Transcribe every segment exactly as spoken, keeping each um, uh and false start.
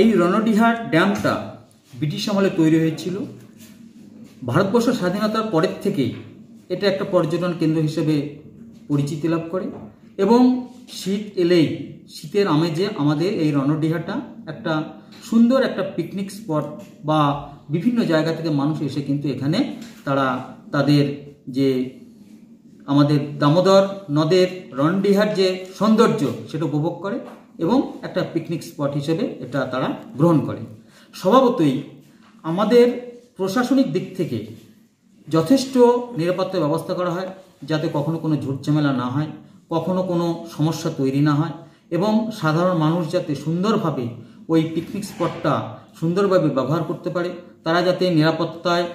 এই রণডিহার ড্যামটা ব্রিটিশ আমলে তৈরি হয়েছিল। ভারতবর্ষ স্বাধীনতার পরের থেকেই এটা একটা পর্যটন কেন্দ্র হিসেবে পরিচিতি লাভ করে এবং শীত এলেই শীতের আমেজে আমাদের এই রণডিহাটা একটা সুন্দর একটা পিকনিক স্পট বা বিভিন্ন জায়গা থেকে মানুষ এসে কিন্তু এখানে তারা তাদের যে আমাদের দামোদর নদের রণডিহার যে সৌন্দর্য সেটা উপভোগ করে এবং একটা পিকনিক স্পট হিসেবে এটা তারা গ্রহণ করে। স্বভাবতই আমাদের প্রশাসনিক দিক থেকে যথেষ্ট নিরাপত্তা ব্যবস্থা করা হয় যাতে কখনো কোনো ঝুটঝামেলা না হয়, কখনো কোনো সমস্যা তৈরি না হয় এবং সাধারণ মানুষ যাতে সুন্দরভাবে ওই পিকনিক স্পটটা সুন্দরভাবে ব্যবহার করতে পারে, তারা যাতে নিরাপত্তায়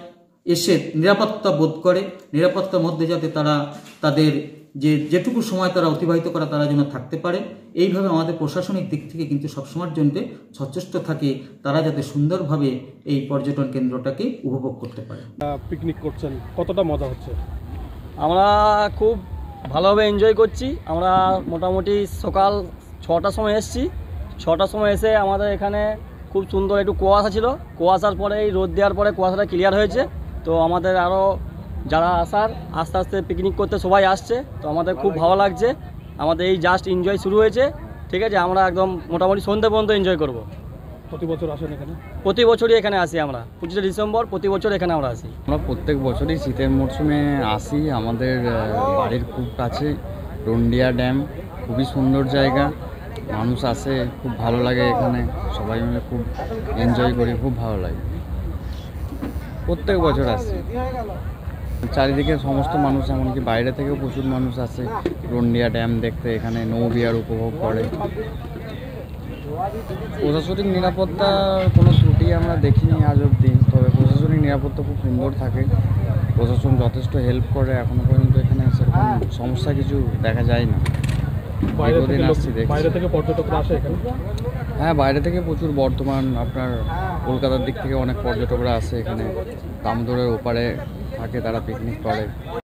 এসে নিরাপত্তা বোধ করে, নিরাপত্তার মধ্যে যাতে তারা তাদের যে যেটুকু সময় তারা অতিবাহিত করা তারা যেন থাকতে পারে, এইভাবে আমাদের প্রশাসনিক দিক থেকে কিন্তু সবসময়ের জন্য সচেষ্ট থাকে তারা যাতে সুন্দরভাবে এই পর্যটন কেন্দ্রটাকে উপভোগ করতে পারে। পিকনিক করছেন, কতটা মজা হচ্ছে? আমরা খুব ভালোভাবে এনজয় করছি। আমরা মোটামুটি সকাল ছটার সময় এসেছি, ছটার সময় এসে আমাদের এখানে খুব সুন্দর একটু কুয়াশা ছিল, কুয়াশার পরে এই রোদ দেওয়ার পরে কুয়াশাটা ক্লিয়ার হয়েছে। তো আমাদের আরও যারা আসার আস্তে আস্তে পিকনিক করতে সবাই আসছে, তো আমাদের খুব ভালো লাগছে। আমাদের এই জাস্ট এনজয় শুরু হয়েছে, ঠিক আছে। আমরা একদম মোটামুটি সন্ধ্যে পর্যন্ত এনজয় করব। প্রতি বছর আসেন এখানে? প্রতি বছরই এখানে আসি আমরা, পঁচিশে ডিসেম্বর প্রতি বছর এখানে আমরা আসি। আমরা প্রত্যেক বছরই শীতের মরশুমে আসি। আমাদের বাড়ির খুব কাছে রণডিহা ড্যাম, খুবই সুন্দর জায়গা, মানুষ আসে, খুব ভালো লাগে এখানে, সবাই মিলে খুব এনজয় করি, খুব ভালো লাগে, প্রত্যেক বছর আসি। চারিদিকে সমস্ত মানুষ, এমনকি বাইরে থেকেও প্রচুর মানুষ আসে রণডিহা ড্যাম দেখতে, এখানে নৌবিহার উপভোগ করে। প্রশাসনিক নিরাপত্তা কোনো ত্রুটি আমরা দেখিনি আজ অবধি, তবে প্রশাসনিক নিরাপত্তা খুব সুন্দর থাকে, প্রশাসন যথেষ্ট হেল্প করে। এখনও পর্যন্ত এখানে সেরকম সমস্যা কিছু দেখা যায় না। বাইরে থেকে পর্যটকরা আসে এখানে? হ্যাঁ, বাইরে থেকে প্রচুর, বর্তমান আপনার কলকাতার দিক থেকে অনেক পর্যটকরা আসে এখানে, দামোদরের ওপারে থাকে, তারা পিকনিক করে।